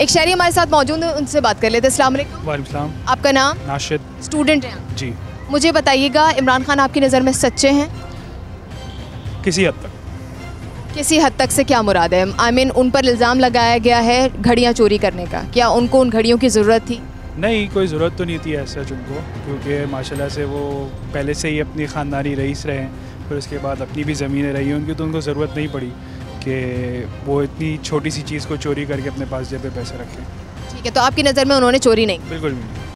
एक शहरी हमारे साथ मौजूद है, उनसे बात कर लेते हैं। अस्सलाम वालेकुम, आपका नाम? नाशिद। स्टूडेंट हैं जी। मुझे बताइएगा, इमरान खान आपकी नज़र में सच्चे हैं? किसी हद तक। किसी हद तक से क्या मुराद है? I mean, उन पर इल्ज़ाम लगाया गया है घड़ियाँ चोरी करने का, क्या उनको उन घड़ियों की ज़रूरत थी? नहीं, कोई ज़रूरत तो नहीं थी ऐसा उनको, क्योंकि माशाल्लाह से वो पहले से ही अपनी ख़ानदानी रईस रहे हैं, फिर उसके बाद अपनी भी ज़मीनें रही उनकी, तो उनको ज़रूरत नहीं पड़ी कि वो इतनी छोटी सी चीज़ को चोरी करके अपने पास जेब में पैसे रखें। ठीक है, तो आपकी नज़र में उन्होंने चोरी नहीं? बिल्कुल नहीं।